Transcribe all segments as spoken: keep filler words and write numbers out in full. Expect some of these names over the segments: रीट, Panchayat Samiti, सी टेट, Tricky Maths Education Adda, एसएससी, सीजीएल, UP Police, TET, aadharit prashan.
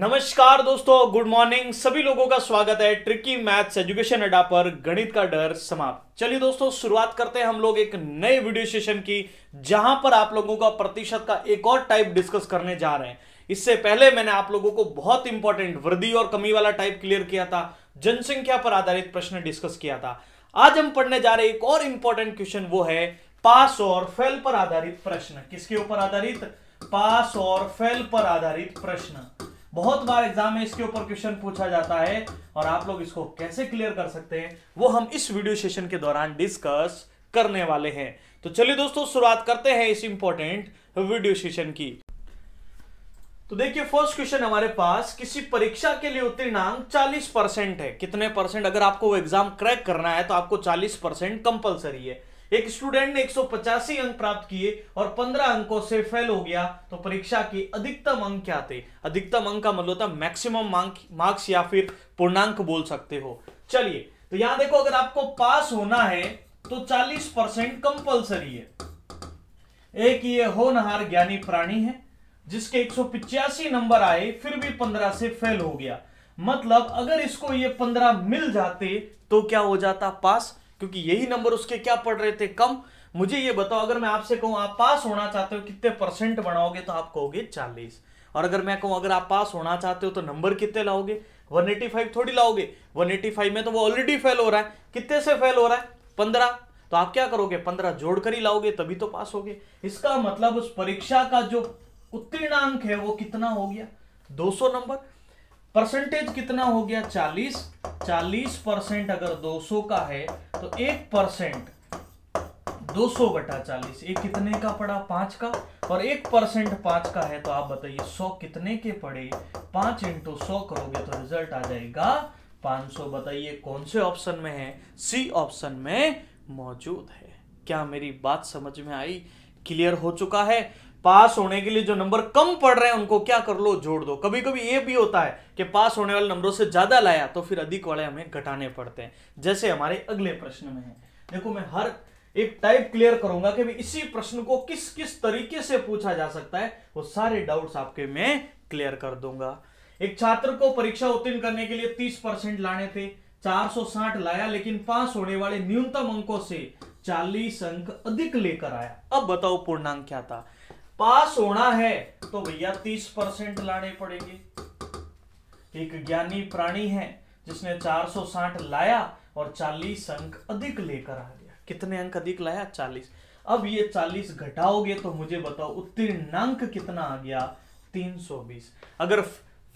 नमस्कार दोस्तों, good morning. सभी लोगों का स्वागत है ट्रिकी मैथ्स एजुकेशन अड्डा पर। गणित का डर समाप्त। चलिए दोस्तों, शुरुआत करते हैं हम लोग एक नए वीडियो सेशन की, जहां पर आप लोगों का प्रतिशत का एक और टाइप डिस्कस करने जा रहे हैं। इससे पहले मैंने आप लोगों को बहुत इंपॉर्टेंट वृद्धि और कमी वाला टाइप क्लियर किया था, जनसंख्या पर आधारित प्रश्न डिस्कस किया था। आज हम पढ़ने जा रहे एक और इंपॉर्टेंट क्वेश्चन, वो है पास और फेल पर आधारित प्रश्न। किसके ऊपर आधारित? पास और फेल पर आधारित प्रश्न। बहुत बार एग्जाम में इसके ऊपर क्वेश्चन पूछा जाता है, और आप लोग इसको कैसे क्लियर कर सकते हैं वो हम इस वीडियो सेशन के दौरान डिस्कस करने वाले हैं। तो चलिए दोस्तों, शुरुआत करते हैं इस इंपॉर्टेंट वीडियो सेशन की। तो देखिए, फर्स्ट क्वेश्चन हमारे पास, किसी परीक्षा के लिए उत्तीर्णांक चालीस परसेंट है। कितने परसेंट? अगर आपको वो एग्जाम क्रैक करना है तो आपको चालीस परसेंट कंपलसरी है। एक स्टूडेंट ने एक सौ पचासी अंक प्राप्त किए और पंद्रह अंकों से फेल हो गया, तो परीक्षा के अधिकतम अंक क्या थे? अधिकतम अंक का मतलब होता है मैक्सिमम मार्क्स या फिर पूर्णांक बोल सकते हो। चलिए, तो यहां देखो, अगर आपको पास होना है तो चालीस परसेंट कंपलसरी है। एक ये होनहार ज्ञानी प्राणी है जिसके एक सौ पिचासी नंबर आए फिर भी पंद्रह से फेल हो गया। मतलब अगर इसको ये पंद्रह मिल जाते तो क्या हो जाता? पास, क्योंकि यही नंबर उसके क्या पड़ रहे थे? कम। मुझे ये बताओ, अगर मैं आपसे कहूं आप पास होना चाहते हो कितने परसेंट बनाओगे, तो आप कहोगे चालीस। और अगर मैं कहूं अगर आप पास होना चाहते हो तो नंबर कितने लाओगे? एक सौ पचासी थोड़ी लाओगे। एक सौ पचासी में तो वो ऑलरेडी फेल हो रहा है। कितने से फेल हो रहा है? पंद्रह। तो आप क्या करोगे? पंद्रह जोड़कर ही लाओगे, तभी तो पास होगे। इसका मतलब उस परीक्षा का जो उत्तीर्णांक है वो कितना हो गया? दो सौ नंबर। परसेंटेज कितना हो गया? चालीस। चालीस परसेंट अगर दो सौ का है तो एक परसेंट दो सौ बटा चालीस, एक कितने का पड़ा? पांच का। और एक परसेंट पांच का है तो आप बताइए सौ कितने के पड़े? पांच इंटू सौ करोगे तो रिजल्ट आ जाएगा पांच सौ। बताइए कौन से ऑप्शन में है? सी ऑप्शन में मौजूद है। क्या मेरी बात समझ में आई? क्लियर हो चुका है। पास होने के लिए जो नंबर कम पड़ रहे हैं उनको क्या कर लो? जोड़ दो। कभी कभी ये भी होता है कि पास होने वाले नंबरों से ज्यादा लाया तो फिर अधिक वाले हमें घटाने पड़ते हैं, जैसे हमारे अगले प्रश्न में है। देखो, मैं हर एक टाइप क्लियर करूंगा कि इसी प्रश्न को किस किस तरीके से पूछा जा सकता है, वो सारे डाउट्स आपके मैं क्लियर कर दूंगा। एक छात्र को परीक्षा उत्तीर्ण करने के लिए तीस परसेंट लाने थे, चार सौ साठ लाया, लेकिन पास होने वाले न्यूनतम अंकों से चालीस अंक अधिक लेकर आया। अब बताओ पूर्णांक क्या था? पास होना है तो भैया तीस परसेंट लाने पड़ेंगे। एक ज्ञानी प्राणी है जिसने चार सौ साठ लाया और चालीस अंक अधिक लेकर आ गया। कितने अंक अधिक लाया? चालीस। अब ये चालीस घटाओगे तो मुझे बताओ उत्तीर्णांक कितना आ गया? तीन सौ बीस। अगर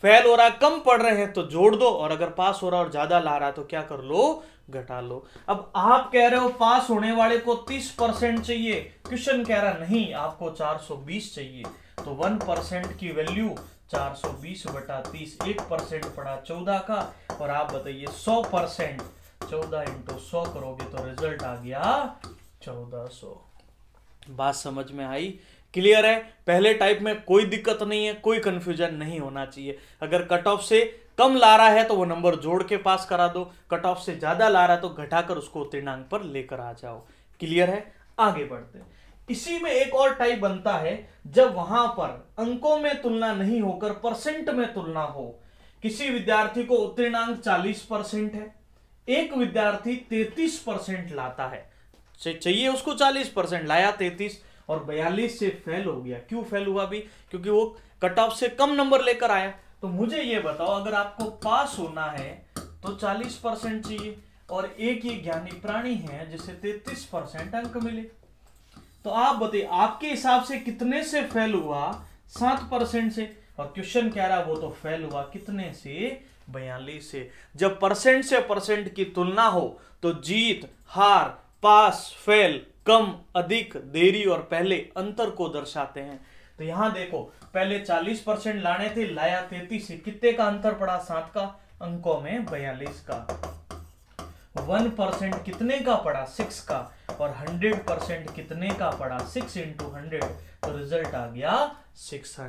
फेल हो रहा, कम पड़ रहे हैं तो जोड़ दो, और अगर पास हो रहा और ज्यादा ला रहा तो क्या कर लो? घटा लो। अब आप कह रहे हो पास होने वाले को तीस परसेंट चाहिए, क्वेश्चन कह रहा नहीं आपको चार सौ बीस चाहिए, तो एक परसेंट की वैल्यू चार सौ बीस बटा तीस, एक परसेंट पड़ा चौदह का। और आप बताइए सौ परसेंट चौदह इंटू सौ करोगे तो रिजल्ट आ गया चौदह सौ। बात समझ में आई? क्लियर है? पहले टाइप में कोई दिक्कत नहीं है, कोई कंफ्यूजन नहीं होना चाहिए। अगर कट ऑफ से कम ला रहा है तो वो नंबर जोड़ के पास करा दो, कट ऑफ से ज्यादा ला रहा है तो घटाकर उसको उत्तीर्णांक पर लेकर आ जाओ। क्लियर है? आगे बढ़ते हैं। इसी में एक और टाइप बनता है, जब वहां पर अंकों में तुलना नहीं होकर परसेंट में तुलना हो। किसी विद्यार्थी को उत्तीर्णांक चालीस परसेंट है, एक विद्यार्थी तैतीस परसेंट लाता है, चाहिए उसको चालीस परसेंट लाया तैतीस और बयालीस से फेल हो गया। क्यों फेल हुआ भी? क्योंकि वो कट ऑफ से कम नंबर लेकर आया। तो मुझे ये बताओ, अगर आपको पास होना है तो चालीस परसेंट चाहिए, और एक ही ज्ञानी प्राणी है जिसे तैतीस परसेंट अंक मिले, तो आप बताइए आपके हिसाब से कितने से फेल हुआ? सात परसेंट से। और क्वेश्चन कह रहा वो तो फेल हुआ कितने से? बयालीस से। जब परसेंट से परसेंट की तुलना हो तो जीत, हार, पास, फेल, कम, अधिक, देरी और पहले अंतर को दर्शाते हैं। तो यहां देखो, पहले चालीस परसेंट लाने थे, लाया तैतीस से, कितने का अंतर पड़ा? सात का। अंकों में बयालीस का। एक परसेंट कितने का पड़ा? छह का। और सौ परसेंट कितने का पड़ा? छह इंटू हंड्रेड, तो रिजल्ट आ गया छह सौ।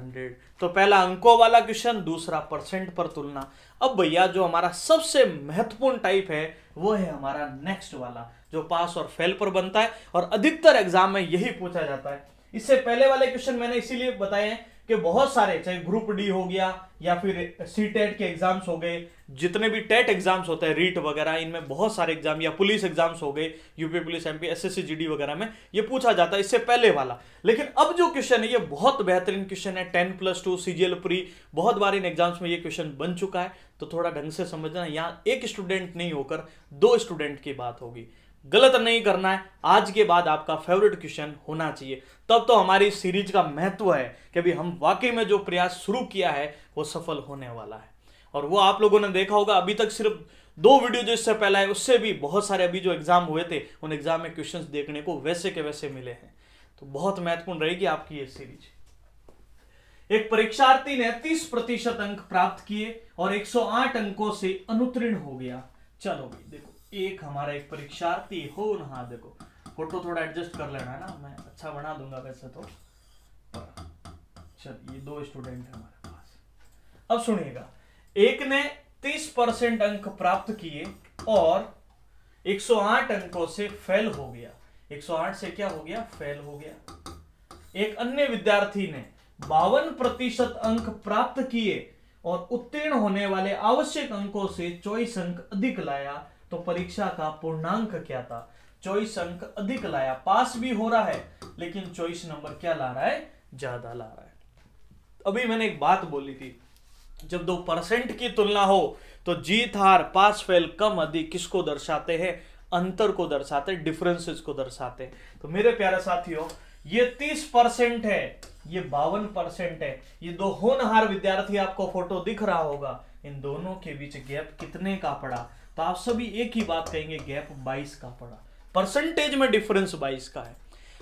तो पहला अंकों वाला क्वेश्चन, दूसरा परसेंट पर तुलना। अब भैया जो हमारा सबसे महत्वपूर्ण टाइप है वो है हमारा नेक्स्ट वाला, जो पास और फेल पर बनता है, और अधिकतर एग्जाम में यही पूछा जाता है। इससे पहले वाले क्वेश्चन मैंने इसीलिए बताए हैं कि बहुत सारे, चाहे ग्रुप डी हो गया या फिर सी टेट के एग्जाम्स हो गए, जितने भी टेट एग्जाम्स होते हैं, रीट वगैरह, इनमें बहुत सारे एग्जाम, या पुलिस एग्जाम्स हो गए, UP police, MP, एसएससी, GD वगैरह में ये पूछा जाता है, इससे पहले वाला। लेकिन अब जो क्वेश्चन है ये बहुत बेहतरीन क्वेश्चन है। Ten plus two सीजीएल pre बहुत बार इन एग्जाम्स में ये क्वेश्चन बन चुका है, तो थोड़ा ढंग से समझना। यहाँ एक स्टूडेंट नहीं होकर दो स्टूडेंट की बात होगी, गलत नहीं करना है। आज के बाद आपका फेवरेट क्वेश्चन होना चाहिए, तब तो हमारी सीरीज का महत्व है कि अभी हम वाकई में जो प्रयास शुरू किया है वो सफल होने वाला है। और वो आप लोगों ने देखा होगा, अभी तक सिर्फ दो वीडियो जो इससे पहला है उससे भी बहुत सारे अभी जो एग्जाम हुए थे उन एग्जाम में क्वेश्चंस देखने को वैसे के वैसे मिले हैं। तो बहुत महत्वपूर्ण रहेगी आपकी ये सीरीज। एक परीक्षार्थी ने तीस प्रतिशत अंक प्राप्त किए और एक सौ आठ अंकों से अनुत्तीर्ण हो गया। चलो भाई देखो, एक हमारा एक परीक्षार्थी हो ना, देखो फोटो थोड़ा एडजस्ट कर लेना है ना, मैं अच्छा बना दूंगा वैसे तो। चल ये दो स्टूडेंट है हमारे पास। अब सुनिएगा, एक ने तीस परसेंट अंक प्राप्त किए और एक सौ आठ अंकों से फेल हो गया। एक सौ आठ से क्या हो गया? फेल हो गया। एक अन्य विद्यार्थी ने बावन प्रतिशत अंक प्राप्त किए और उत्तीर्ण होने वाले आवश्यक अंकों से चौबीस अंक अधिक लाया। तो परीक्षा का पूर्णांक क्या था? चौबीस अंक अधिक लाया। पास भी हो रहा है लेकिन चौबीस नंबर क्या ला रहा है? ज्यादा ला रहा है। अभी मैंने एक बात बोली थी, जब दो परसेंट की तुलना हो तो जीत हार पास फेल कम अधिक किसको दर्शाते हैं? अंतर को दर्शाते, डिफरेंसेस को दर्शाते। तो मेरे प्यारे साथियों, ये तीस परसेंट है, ये बावन परसेंट है, ये दो होनहार विद्यार्थी, आपको फोटो दिख रहा होगा, इन दोनों के बीच गैप कितने का पड़ा? तो आप सभी एक ही बात कहेंगे, गैप बाईस का पड़ा। परसेंटेज में डिफरेंस बाईस का है।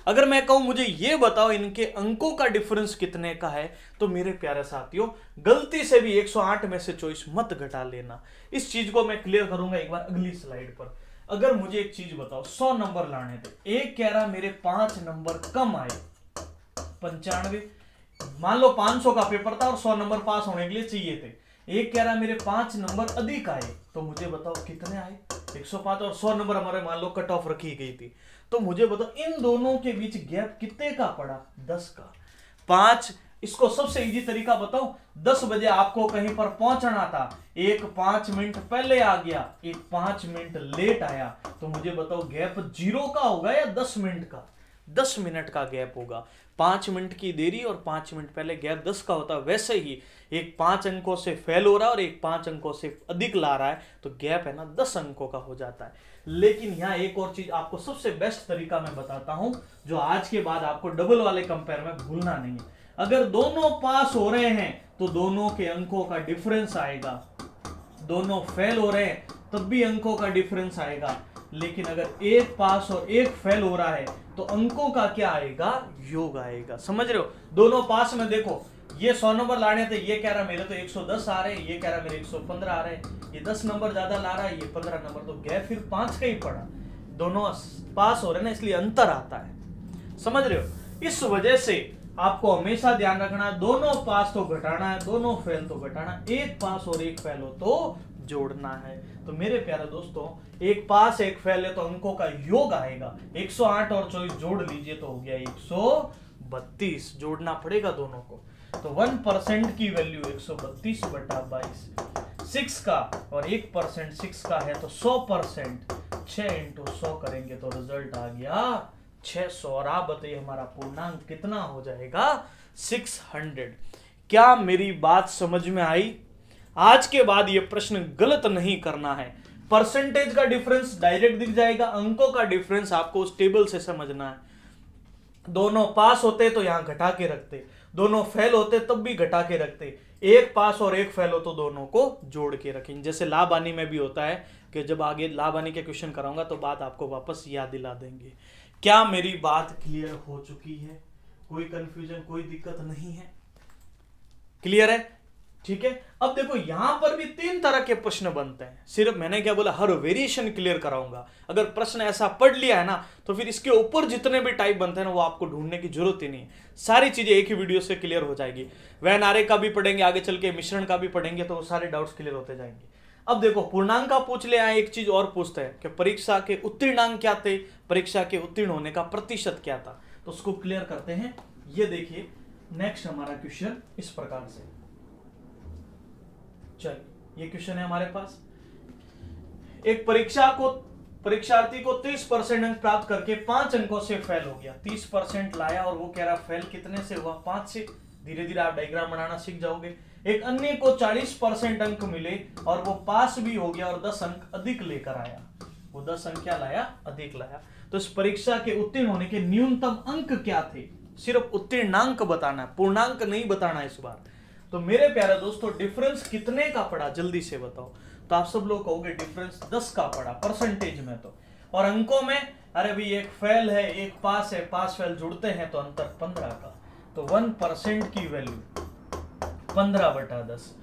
अगर मैं कहूं मुझे ये बताओ इनके अंकों का डिफरेंस कितने का है, तो मेरे प्यारे साथियों गलती से भी एक सौ आठ में से चौबीस मत घटा लेना। इस चीज को मैं क्लियर करूंगा एक बार अगली स्लाइड पर। अगर मुझे एक चीज बताओ, सौ नंबर लाने थे, एक कह रहा मेरे पांच नंबर कम आए, पंचानवे, मान लो पांच सौ का पेपर था और सौ नंबर पास होने के लिए चाहिए थे। एक कह रहा मेरे पांच नंबर अधिक आए, तो मुझे बताओ कितने आए? एक सौ पांच। और सौ नंबर हमारे मान लो कट ऑफ रखी गई थी, तो मुझे बताओ इन दोनों के बीच गैप कितने का पड़ा? दस का। पांच, इसको सबसे इजी तरीका बताओ, दस बजे आपको कहीं पर पहुंचना था, एक पांच मिनट पहले आ गया, एक पांच मिनट लेट आया, तो मुझे बताओ गैप जीरो का होगा या दस मिनट का? दस मिनट का गैप होगा। पांच मिनट की देरी और पांच मिनट पहले गैप दस का होता। वैसे ही एक पांच अंकों से फेल हो रहा है और एक पांच अंकों से अधिक ला रहा है, तो गैप है ना दस अंकों का हो जाता है। लेकिन यहाँ एक और चीज आपको सबसे बेस्ट तरीका मैं बताता हूं, जो आज के बाद आपको डबल वाले कंपेयर में भूलना नहीं है। अगर दोनों पास हो रहे हैं तो दोनों के अंकों का डिफरेंस आएगा, दोनों फेल हो रहे हैं तब भी अंकों का डिफरेंस आएगा। लेकिन अगर एक पास और एक फेल हो रहा है तो अंकों का क्या आएगा? योग आएगा। समझ रहे हो? दोनों पास में देखो, ये सौ नंबर लाने थे, ये कह रहा मेरे तो एक सौ दस आ रहे हैं, ये कह रहा मेरे एक सौ पंद्रह आ रहे हैं, ये दस नंबर ज्यादा ला रहा है, ये पंद्रह नंबर, तो गैप फिर पांच का ही पड़ा। दोनों पास हो रहे ना, इसलिए अंतर आता है। समझ रहे हो? इस वजह से आपको हमेशा ध्यान रखना, दोनों पास तो घटाना है, दोनों फेल तो घटाना, एक पास और एक फेल हो तो जोड़ना है। तो मेरे प्यारे दोस्तों, एक पास एक फेल है तो अंकों का योग आएगा। एक सौ आठ और चौबीस जोड़ लीजिए तो हो गया एक सौ बत्तीस। जोड़ना पड़ेगा दोनों को, तो वन परसेंट की वैल्यू एक सौ बत्तीस बटा बाईस। सिक्स का और एक परसेंट सिक्स का है, तो सौ परसेंट छह इंटू सौ करेंगे तो रिजल्ट आ गया छह सौ। और आप बताइए हमारा पूर्णांक कितना हो जाएगा? छह सौ। क्या मेरी बात समझ में आई? आज के बाद ये प्रश्न गलत नहीं करना है। परसेंटेज का डिफरेंस डायरेक्ट दिख जाएगा, अंकों का डिफरेंस आपको उस टेबल से समझना है। दोनों पास होते तो यहां घटा के रखते, दोनों फेल होते तब भी घटा के रखते, एक पास और एक फेल हो तो दोनों को जोड़ के रखें। जैसे लाभानी में भी होता है कि जब आगे लाभानी के क्वेश्चन कराऊंगा तो बात आपको वापस याद दिला देंगे। क्या मेरी बात क्लियर हो चुकी है? कोई कंफ्यूजन, कोई दिक्कत नहीं है? क्लियर है? ठीक है। अब देखो यहां पर भी तीन तरह के प्रश्न बनते हैं। सिर्फ मैंने क्या बोला, हर वेरिएशन क्लियर कराऊंगा। अगर प्रश्न ऐसा पढ़ लिया है ना तो फिर इसके ऊपर जितने भी टाइप बनते हैं ना वो आपको ढूंढने की जरूरत ही नहीं है, सारी चीजें एक ही वीडियो से क्लियर हो जाएगी। वैनारे का भी पढ़ेंगे, आगे चल के मिश्रण का भी पढ़ेंगे, तो वो सारे डाउट्स क्लियर होते जाएंगे। अब देखो पूर्णांक का पूछ ले, एक चीज और पूछते हैं कि परीक्षा के उत्तीर्णांक क्या थे, परीक्षा के उत्तीर्ण होने का प्रतिशत क्या था, तो उसको क्लियर करते हैं। ये देखिए, नेक्स्ट हमारा क्वेश्चन इस प्रकार से, चलिए ये क्वेश्चन है हमारे पास। एक परीक्षा को परीक्षार्थी को तीस परसेंट अंक प्राप्त करके पांच अंकों से फेल हो गया। तीस परसेंट लाया और वो कह रहा फेल कितने से हुआ? पांच से। धीरे धीरे आप डायग्राम बनाना सीख जाओगे। एक अन्य को चालीस परसेंट अंक मिले और वो पास भी हो गया और दस अंक अधिक लेकर आया। वो दस अंक क्या लाया? अधिक लाया। तो इस परीक्षा के उत्तीर्ण होने के न्यूनतम अंक क्या थे? सिर्फ उत्तीर्णांक बताना, पूर्णांक नहीं बताना इस बार। तो मेरे प्यारे दोस्तों, डिफरेंस कितने का पड़ा जल्दी से बताओ। तो आप सब लोग कहोगे डिफरेंस दस का पड़ा परसेंटेज में तो, और अंकों में अरे भाई एक फेल है एक पास है, पास फेल जुड़ते हैं तो अंतर पंद्रह का। तो वन परसेंट की वैल्यू पंद्रह बटा दस।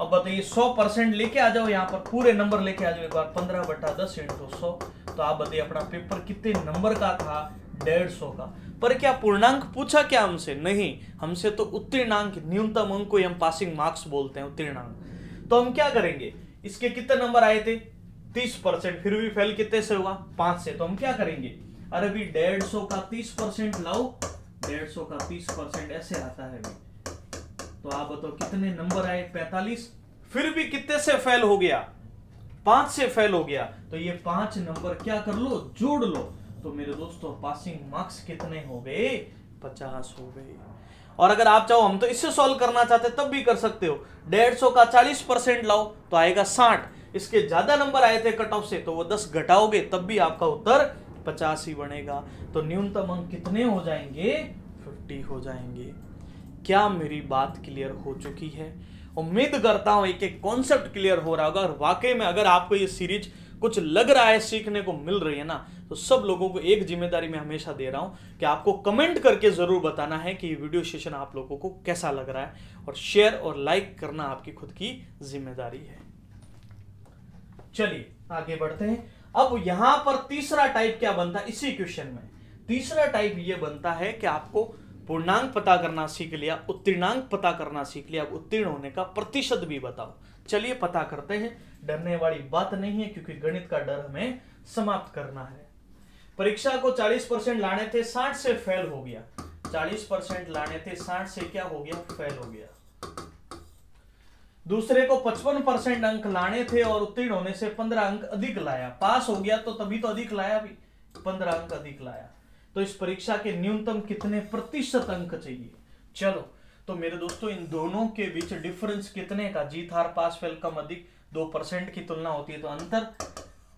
अब बताइए सौ परसेंट लेके आ जाओ, यहाँ पर पूरे नंबर लेके आ जाओ एक बार, पंद्रह बटा दस इंटू सौ। तो आप बताइए अपना पेपर कितने नंबर का था? डेढ़ सौ का। पर क्या पूर्णांक पूछा क्या हमसे? नहीं, हमसे तो उत्तीर्णांक, न्यूनतम अंक को हम पासिंग मार्क्स बोलते हैं, उत्तीर्णांक। तो हम क्या करेंगे, इसके कितने नंबर आए थे? तीस परसेंट, फिर भी फेल कितने से हुआ? पांच से। तो हम क्या करेंगे, अरे भी डेढ़ सौ का तीस परसेंट लाओ, डेढ़ सौ का तीस परसेंट ऐसे आता है। तो आप बताओ कितने नंबर आए? पैंतालीस। फिर भी कितने से फेल हो गया? पांच से फेल हो गया। तो ये पांच नंबर क्या कर लो? जोड़ लो। तो मेरे दोस्तों पासिंग मार्क्स कितने हो गए? पचास हो गए। और अगर आप चाहो हम तो इससे सॉल्व करना चाहते तब भी कर सकते हो। डेढ़ सौ का चालीस परसेंट लाओ तो आएगा साठ। इसके ज्यादा नंबर आए थे कट ऑफ से तो वो दस घटाओगे तब भी आपका उत्तर पचास ही बनेगा। तो न्यूनतम अंक कितने हो जाएंगे? पचास हो जाएंगे। क्या मेरी बात क्लियर हो चुकी है? उम्मीद करता हूं एक एक कॉन्सेप्ट क्लियर हो रहा होगा। और वाकई में अगर आपको ये सीरीज कुछ लग रहा है सीखने को मिल रही है ना, तो सब लोगों को एक जिम्मेदारी मैं हमेशा दे रहा हूं कि आपको कमेंट करके जरूर बताना है कि ये वीडियो सेशन आप लोगों को कैसा लग रहा है, और शेयर और लाइक करना आपकी खुद की जिम्मेदारी है। चलिए आगे बढ़ते हैं। अब यहां पर तीसरा टाइप क्या बनता है इसी क्वेश्चन में? तीसरा टाइप ये बनता है कि आपको पूर्णांक पता करना सीख लिया, उत्तीर्णांक पता करना सीख लिया, अब उत्तीर्ण होने का प्रतिशत भी बताओ। चलिए पता करते हैं। डरने वाली बात नहीं है क्योंकि गणित का डर हमें समाप्त करना है। परीक्षा को चालीस परसेंट लाने थे, साठ से फेल हो गया। चालीस परसेंट लाने थे, साठ से क्या हो गया? फेल हो गया। दूसरे को पचपन परसेंट अंक लाने थे और उत्तीर्ण होने से पंद्रह अंक अधिक लाया। पास हो गया तो तभी तो अधिक लाया, अभी पंद्रह अंक अधिक लाया। तो इस परीक्षा के न्यूनतम कितने प्रतिशत अंक चाहिए? चलो तो मेरे दोस्तों इन दोनों के बीच डिफरेंस कितने का? जीत हार, पास फेल, कम अधिक, दो परसेंट की तुलना होती है तो अंतर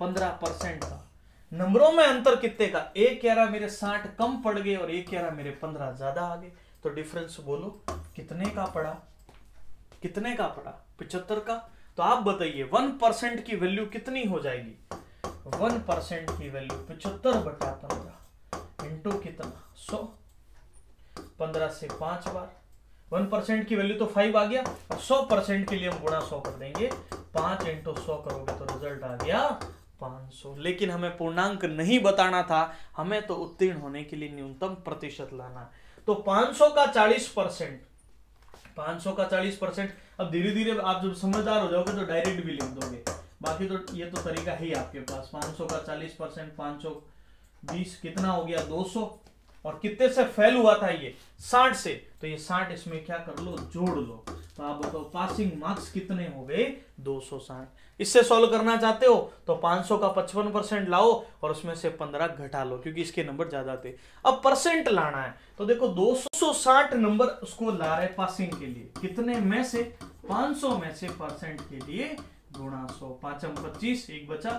पंद्रह परसेंट का। नंबरों में अंतर कितने का? एक कह रहा मेरे साठ कम पड़ गए और एक कह रहा मेरे पंद्रह ज्यादा आ गए। तो डिफरेंस बोलो कितने का पड़ा? कितने का पड़ा? पचहत्तर का। तो आप बताइए वन परसेंट की वैल्यू कितनी हो जाएगी? वन परसेंट की वैल्यू पचहत्तर बटा पंद्रह इंटू कितना? सौ। पंद्रह से पांच बार, वन परसेंट की वैल्यू तो फाइव आ गया, और सौ परसेंट के लिए हम गुणा सौ कर देंगे, पांच इंटू सौ करोगे तो रिजल्ट आ गया पाँच सौ। लेकिन हमें पूर्णांक नहीं बताना था, हमें तो उत्तीर्ण होने के लिए न्यूनतम प्रतिशत लाना। तो पाँच सौ का चालीस परसेंट, पाँच सौ का चालीस परसेंट। अब धीरे धीरे आप जब समझदार हो जाओगे तो डायरेक्ट भी लिख दोगे, बाकी तो ये तो तरीका ही आपके पास। पाँच सौ का चालीस परसेंट, पाँच सौ बीस कितना हो गया? दो सौ। और कितने से फेल हुआ था ये? साठ से। तो ये साठ इसमें क्या कर लो? जोड़ लो। तो आप बताओ पासिंग मार्क्स कितने हो गए? दो सौ साठ। इससे सॉल्व करना चाहते हो तो पाँच सौ का पचपन परसेंट लाओ और उसमें से पंद्रह घटा लो क्योंकि इसके नंबर ज्यादा थे। अब परसेंट लाना है तो देखो दो सौ साठ नंबर उसको ला रहे पासिंग के लिए। कितने में से? पाँच सौ में से परसेंट के लिए गुणा सौ। पांचम पच्चीस, एक बचा,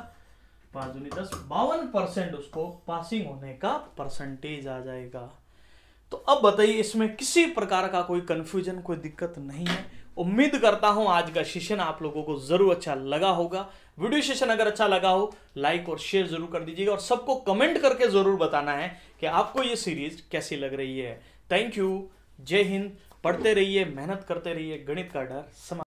पांच दूनी दस, बावन परसेंट उसको पासिंग होने का परसेंटेज आ जाएगा। तो अब बताइए इसमें किसी प्रकार का कोई कन्फ्यूजन, कोई दिक्कत नहीं है। उम्मीद करता हूं आज का सेशन आप लोगों को जरूर अच्छा लगा होगा। वीडियो सेशन अगर अच्छा लगा हो लाइक और शेयर जरूर कर दीजिएगा, और सबको कमेंट करके जरूर बताना है कि आपको ये सीरीज कैसी लग रही है। थैंक यू, जय हिंद। पढ़ते रहिए, मेहनत करते रहिए, गणित का डर समाप्त।